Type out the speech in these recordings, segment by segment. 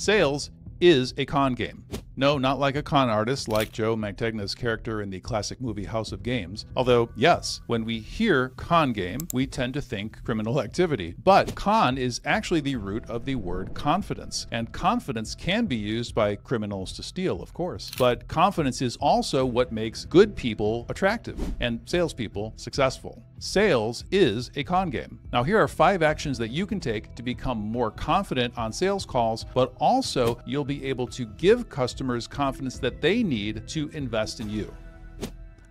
Sales is a con game. No, not like a con artist like Joe Mantegna's character in the classic movie House of Games. Although, yes, when we hear con game, we tend to think criminal activity. But con is actually the root of the word confidence. And confidence can be used by criminals to steal, of course. But confidence is also what makes good people attractive and salespeople successful. Sales is a con game. Now, here are 5 actions that you can take to become more confident on sales calls, but also you'll be able to give customers confidence that they need to invest in you.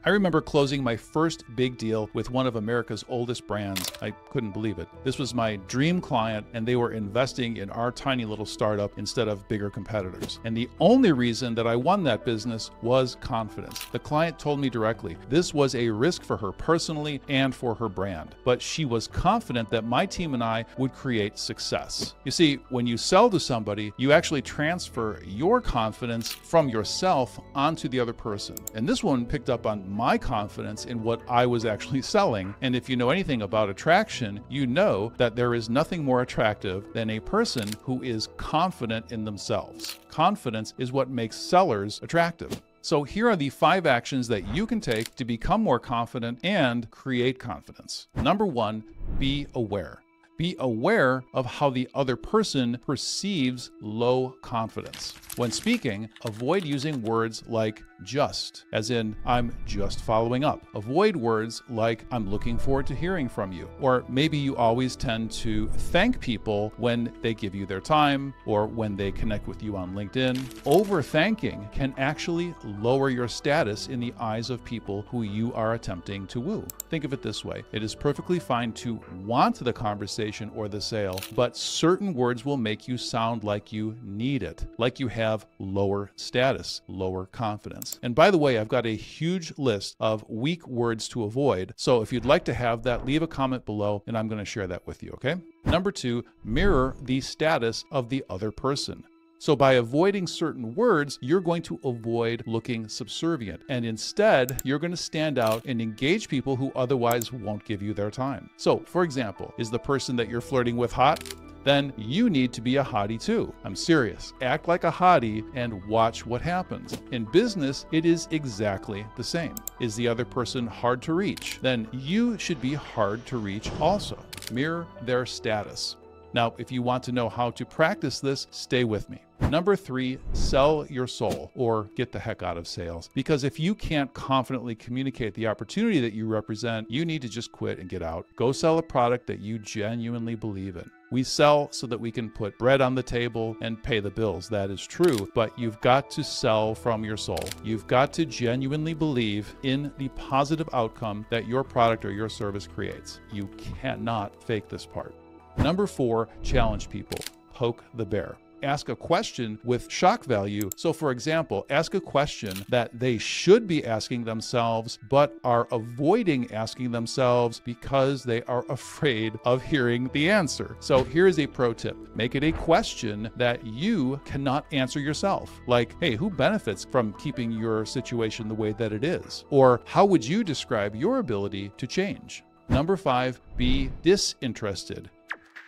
I remember closing my first big deal with one of America's oldest brands. I couldn't believe it. This was my dream client, and they were investing in our tiny little startup instead of bigger competitors. And the only reason that I won that business was confidence. The client told me directly, this was a risk for her personally and for her brand. But she was confident that my team and I would create success. You see, when you sell to somebody, you actually transfer your confidence from yourself onto the other person. And this one picked up on my confidence in what I was actually selling. And if you know anything about attraction, you know that there is nothing more attractive than a person who is confident in themselves. Confidence is what makes sellers attractive. So here are the 5 actions that you can take to become more confident and create confidence. Number 1, be aware. Be aware of how the other person perceives low confidence. When speaking, avoid using words like just, as in, I'm just following up. Avoid words like, I'm looking forward to hearing from you. Or maybe you always tend to thank people when they give you their time or when they connect with you on LinkedIn. Overthanking can actually lower your status in the eyes of people who you are attempting to woo. Think of it this way. It is perfectly fine to want the conversation or the sale, but certain words will make you sound like you need it, like you have lower status, lower confidence. And by the way, I've got a huge list of weak words to avoid. So if you'd like to have that, leave a comment below and I'm going to share that with you, okay? Number 2, mirror the status of the other person. So by avoiding certain words, you're going to avoid looking subservient. And instead, you're going to stand out and engage people who otherwise won't give you their time. So for example, is the person that you're flirting with hot? Then you need to be a hottie too. I'm serious. Act like a hottie and watch what happens. In business, it is exactly the same. Is the other person hard to reach? Then you should be hard to reach also. Mirror their status. Now, if you want to know how to practice this, stay with me. Number 3, sell your soul or get the heck out of sales. Because if you can't confidently communicate the opportunity that you represent, you need to just quit and get out. Go sell a product that you genuinely believe in. We sell so that we can put bread on the table and pay the bills. That is true, but you've got to sell from your soul. You've got to genuinely believe in the positive outcome that your product or your service creates. You cannot fake this part. Number 4, challenge people. Poke the bear. Ask a question with shock value. So for example, ask a question that they should be asking themselves, but are avoiding asking themselves because they are afraid of hearing the answer. So here's a pro tip. Make it a question that you cannot answer yourself. Like, hey, who benefits from keeping your situation the way that it is? Or how would you describe your ability to change? Number 5, be disinterested.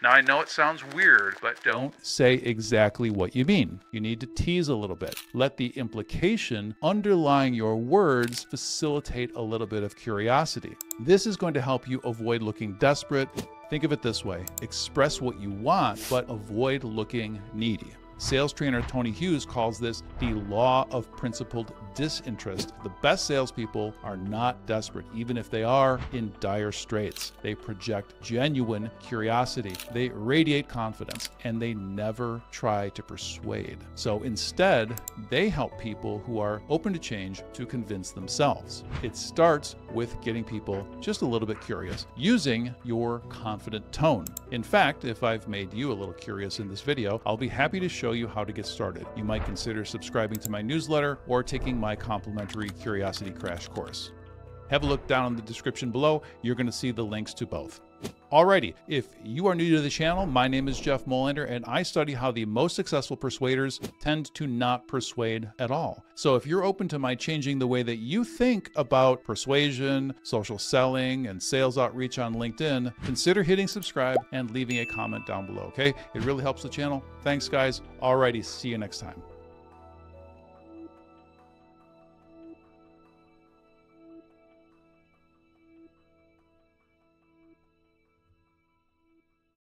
Now, I know it sounds weird, but don't say exactly what you mean. You need to tease a little bit. Let the implication underlying your words facilitate a little bit of curiosity. This is going to help you avoid looking desperate. Think of it this way. Express what you want, but avoid looking needy. Sales trainer Tony Hughes calls this the law of principled disinterest. The best salespeople are not desperate, even if they are in dire straits. They project genuine curiosity. They radiate confidence, and they never try to persuade. So instead, they help people who are open to change to convince themselves. It starts with getting people just a little bit curious, using your confident tone. In fact, if I've made you a little curious in this video, I'll be happy to show you how to get started. You might consider subscribing to my newsletter or taking my complimentary Curiosity Crash Course. Have a look down in the description below. You're going to see the links to both. Alrighty, if you are new to the channel, my name is Jeff Molander, and I study how the most successful persuaders tend to not persuade at all. So if you're open to my changing the way that you think about persuasion, social selling, and sales outreach on LinkedIn, consider hitting subscribe and leaving a comment down below, okay? It really helps the channel. Thanks, guys. Alrighty, see you next time.